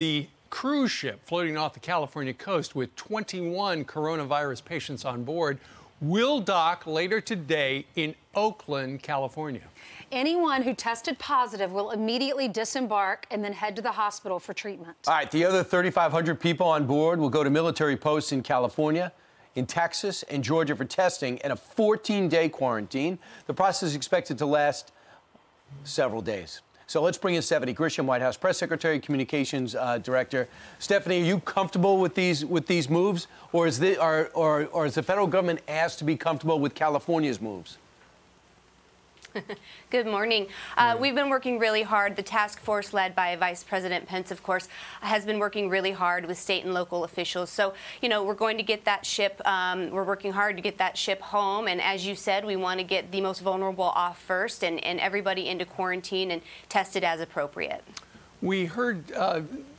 The cruise ship floating off the California coast with 21 coronavirus patients on board will dock later today in Oakland, California. Anyone who tested positive will immediately disembark and then head to the hospital for treatment. All right, the other 3,500 people on board will go to military posts in California, in Texas, and Georgia for testing and a 14-day quarantine. The process is expected to last several days. So let's bring in Stephanie Grisham, White House Press Secretary, Communications Director. Stephanie, are you comfortable with these moves, or is the or is the federal government asked to be comfortable with California's moves? Good morning. We've been working really hard. The task force led by Vice President Pence, of course, has been working really hard with state and local officials. So, you know, we're going to get that ship. We're working hard to get that ship home. And as you said, we want to get the most vulnerable off first and everybody into quarantine and tested as appropriate. We heard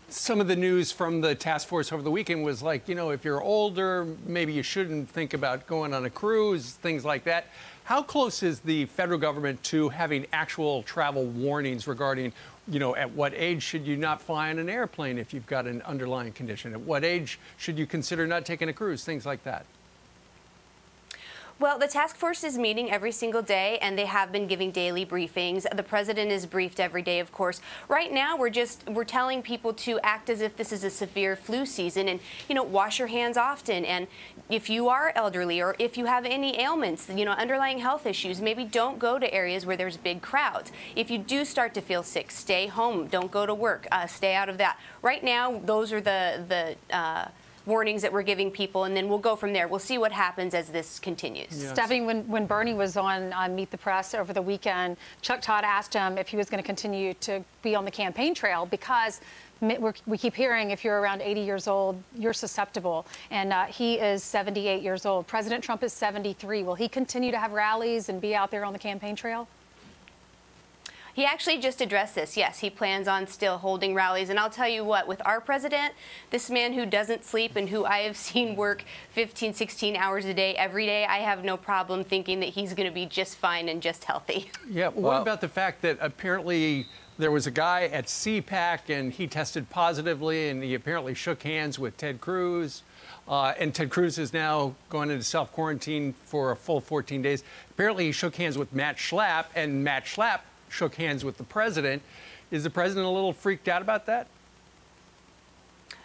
some of the news from the task force over the weekend was like, you know, if you're older, maybe you shouldn't think about going on a cruise, things like that. How close is the federal government to having actual travel warnings regarding, you know, at what age should you not fly on an airplane if you've got an underlying condition? At what age should you consider not taking a cruise? Things like that. Well, the task force is meeting every single day, and they have been giving daily briefings. The president is briefed every day, of course. Right now, we're telling people to act as if this is a severe flu season, and you know, wash your hands often. And if you are elderly or if you have any ailments, you know, underlying health issues, maybe don't go to areas where there's big crowds. If you do start to feel sick, stay home. Don't go to work. Stay out of that. Right now, those are the warnings that we're giving people, and then we'll go from there. We'll see what happens as this continues. Yes. Stephanie, when Bernie was on Meet the Press over the weekend, Chuck Todd asked him if he was going to continue to be on the campaign trail because we keep hearing if you're around 80 years old, you're susceptible. And he is 78 years old. President Trump is 73. Will he continue to have rallies and be out there on the campaign trail? He actually just addressed this. Yes, he plans on still holding rallies. And I'll tell you what, with our president, this man who doesn't sleep and who I have seen work 15, 16 hours a day every day, I have no problem thinking that he's going to be just fine and just healthy. Yeah, well, what about the fact that apparently there was a guy at CPAC and he tested positively and he apparently shook hands with Ted Cruz? And Ted Cruz is now going into self-quarantine for a full 14 days. Apparently he shook hands with Matt Schlapp, and Matt Schlapp shook hands with the president. Is the president a little freaked out about that?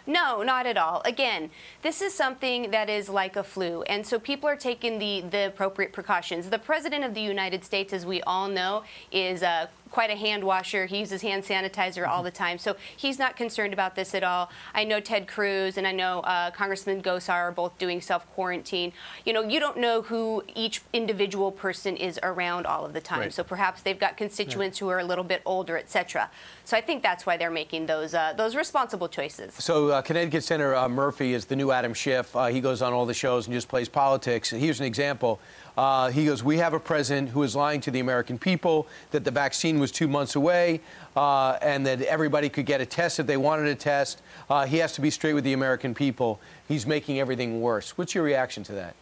No, not at all. Again, this is something that is like a flu, and so people are taking the appropriate precautions. The president of the United States, as we all know, is quite a hand washer. He uses hand sanitizer all the time, so he's not concerned about this at all. I know Ted Cruz and I know Congressman Gosar are both doing self-quarantine. You know, you don't know who each individual person is around all of the time, right. So perhaps they've got constituents who are a little bit older, etc. So I think that's why they're making those responsible choices. So Connecticut Senator Murphy is the new Adam Schiff. He goes on all the shows and just plays politics. And here's an example. He goes, we have a president who is lying to the American people that the vaccine was 2 months away and that everybody could get a test if they wanted a test. He has to be straight with the American people. He's making everything worse. What's your reaction to that?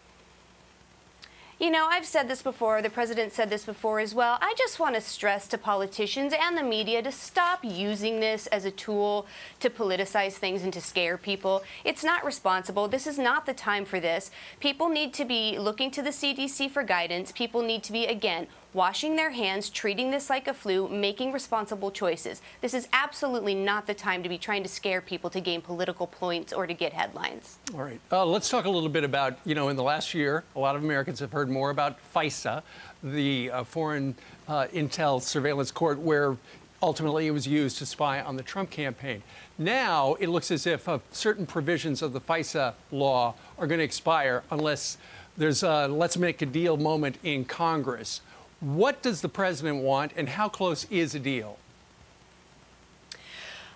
You know, I've said this before, the president said this before as well. I just want to stress to politicians and the media to stop using this as a tool to politicize things and to scare people. It's not responsible. This is not the time for this. People need to be looking to the CDC for guidance. People need to be, again, washing their hands, treating this like a flu, making responsible choices. This is absolutely not the time to be trying to scare people to gain political points or to get headlines. All right. Let's talk a little bit about, you know, in the last year, a lot of Americans have heard more about FISA, the Foreign Intel Surveillance Court, where ultimately it was used to spy on the Trump campaign. Now it looks as if certain provisions of the FISA law are going to expire unless there's a let's make a deal moment in Congress. What does the president want, and how close is a deal?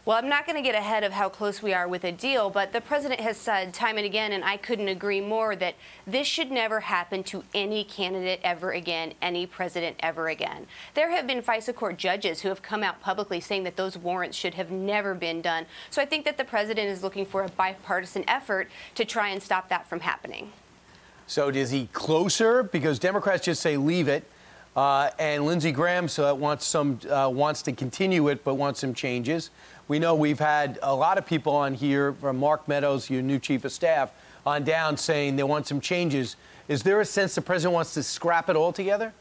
Well, I'm not going to get ahead of how close we are with a deal, but the president has said time and again, and I couldn't agree more, that this should never happen to any candidate ever again, any president ever again. There have been FISA court judges who have come out publicly saying that those warrants should have never been done. So I think that the president is looking for a bipartisan effort to try and stop that from happening. So is he closer? Because Democrats just say leave it. And Lindsey Graham wants to continue it, but wants some changes. We know we've had a lot of people on here, from Mark Meadows, your new chief of staff, on down, saying they want some changes. Is there a sense the president wants to scrap it all together?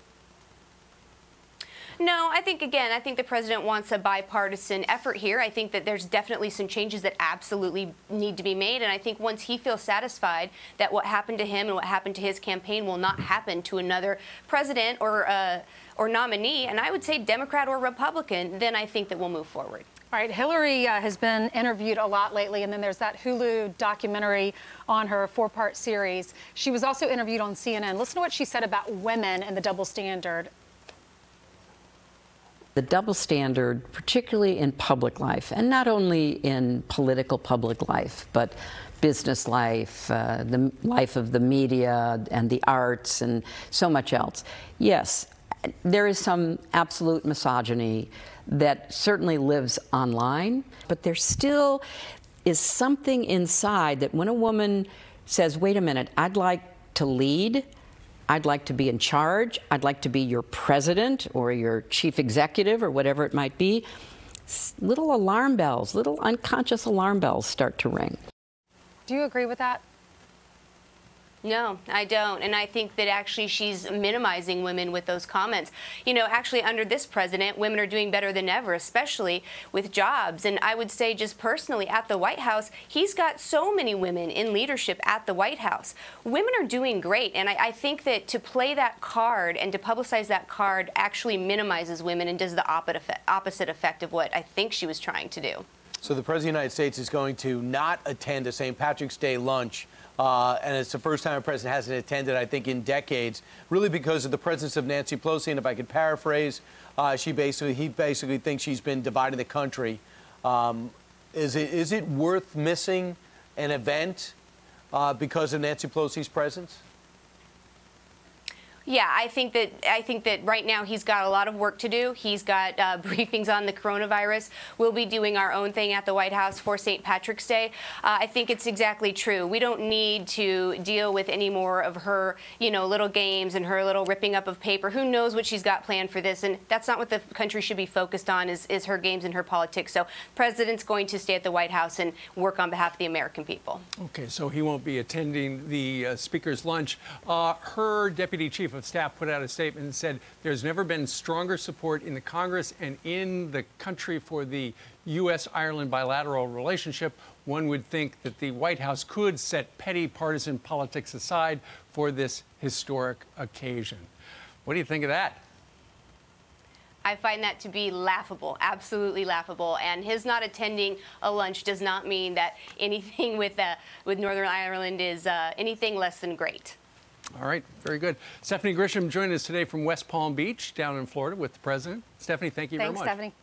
No, I think, again, I think the president wants a bipartisan effort here. I think that there's definitely some changes that absolutely need to be made. And I think once he feels satisfied that what happened to him and what happened to his campaign will not happen to another president or nominee, and I would say Democrat or Republican, then I think that we'll move forward. All right, Hillary has been interviewed a lot lately, and then there's that Hulu documentary on her, four-part series. She was also interviewed on CNN. Listen to what she said about women and the double standard. The double standard, particularly in public life, and not only in political public life, but business life, the life of the media and the arts and so much else. Yes, there is some absolute misogyny that certainly lives online, but there still is something inside that when a woman says, wait a minute, I'd like to lead, I'd like to be in charge, I'd like to be your president or your chief executive or whatever it might be, little alarm bells, little unconscious alarm bells start to ring. Do you agree with that? No, I don't. And I think that actually she's minimizing women with those comments. You know, actually under this president, women are doing better than ever, especially with jobs. And I would say just personally at the White House, he's got so many women in leadership at the White House. Women are doing great. And I think that to play that card and to publicize that card actually minimizes women and does the opposite effect of what I think she was trying to do. So the President of the United States is going to not attend a St. Patrick's Day lunch. And it's the first time a president hasn't attended, I think, in decades, really because of the presence of Nancy Pelosi. And if I could paraphrase, he basically thinks she's been dividing the country. Is it worth missing an event because of Nancy Pelosi's presence? Yeah, I think that right now he's got a lot of work to do. He's got briefings on the coronavirus. We'll be doing our own thing at the White House for St. Patrick's Day. I think it's exactly true. We don't need to deal with any more of her, you know, little games and her little ripping up of paper. Who knows what she's got planned for this? And that's not what the country should be focused on, is her games and her politics. So president's going to stay at the White House and work on behalf of the American people. Okay, so he won't be attending the speaker's lunch. Her deputy chief of staff put out a statement and said there's never been stronger support in the Congress and in the country for the U.S.-Ireland bilateral relationship. One would think that the White House could set petty partisan politics aside for this historic occasion. What do you think of that? I find that to be laughable, absolutely laughable. And his not attending a lunch does not mean that anything with Northern Ireland is anything less than great. All right, very good. Stephanie Grisham joined us today from West Palm Beach down in Florida with the president. Stephanie, thank you very much. Thanks, Stephanie.